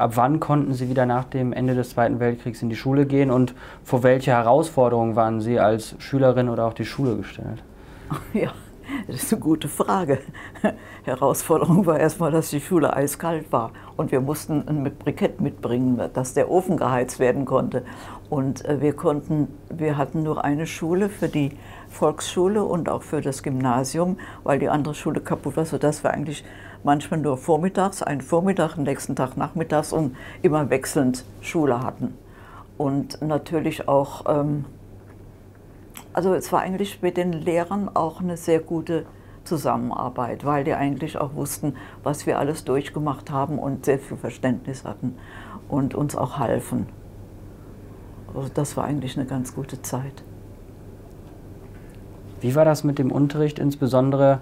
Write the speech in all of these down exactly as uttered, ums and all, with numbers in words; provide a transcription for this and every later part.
ab wann konnten Sie wieder nach dem Ende des Zweiten Weltkriegs in die Schule gehen und vor welche Herausforderungen waren Sie als Schülerin oder auch die Schule gestellt? Ja, das ist eine gute Frage. Herausforderung war erstmal, dass die Schule eiskalt war und wir mussten ein Brikett mitbringen, dass der Ofen geheizt werden konnte. Und wir konnten, wir hatten nur eine Schule für die Volksschule und auch für das Gymnasium, weil die andere Schule kaputt war, sodass wir eigentlich manchmal nur vormittags, einen Vormittag, den nächsten Tag nachmittags und immer wechselnd Schule hatten. Und natürlich auch, also es war eigentlich mit den Lehrern auch eine sehr gute Zusammenarbeit, weil die eigentlich auch wussten, was wir alles durchgemacht haben und sehr viel Verständnis hatten und uns auch halfen. Also das war eigentlich eine ganz gute Zeit. Wie war das mit dem Unterricht? Insbesondere,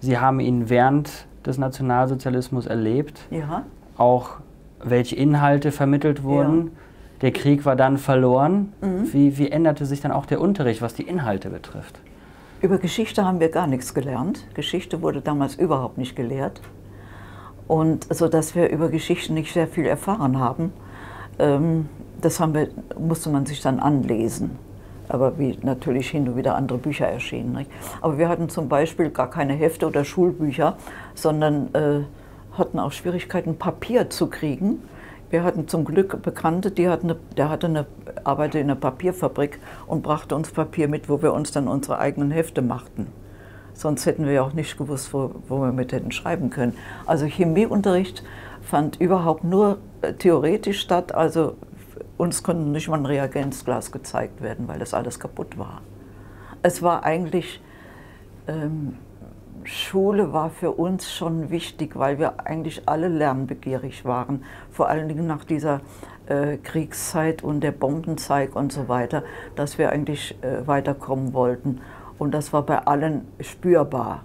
Sie haben ihn während des Nationalsozialismus erlebt, ja. Auch welche Inhalte vermittelt wurden. Ja. Der Krieg war dann verloren. Mhm. Wie, wie änderte sich dann auch der Unterricht, was die Inhalte betrifft? Über Geschichte haben wir gar nichts gelernt. Geschichte wurde damals überhaupt nicht gelehrt. Und so dass wir über Geschichten nicht sehr viel erfahren haben, das haben wir, musste man sich dann anlesen. Aber wie natürlich hin und wieder andere Bücher erschienen. Nicht? Aber wir hatten zum Beispiel gar keine Hefte oder Schulbücher, sondern äh, hatten auch Schwierigkeiten, Papier zu kriegen. Wir hatten zum Glück Bekannte, die hatten eine, der hatte eine, arbeitete in einer Papierfabrik und brachte uns Papier mit, wo wir uns dann unsere eigenen Hefte machten. Sonst hätten wir ja auch nicht gewusst, wo, wo wir mit hätten schreiben können. Also Chemieunterricht fand überhaupt nur äh, theoretisch statt, also uns konnte nicht mal ein Reagenzglas gezeigt werden, weil das alles kaputt war. Es war eigentlich, ähm, Schule war für uns schon wichtig, weil wir eigentlich alle lernbegierig waren. Vor allen Dingen nach dieser äh, Kriegszeit und der Bombenzeit und so weiter, dass wir eigentlich äh, weiterkommen wollten. Und das war bei allen spürbar.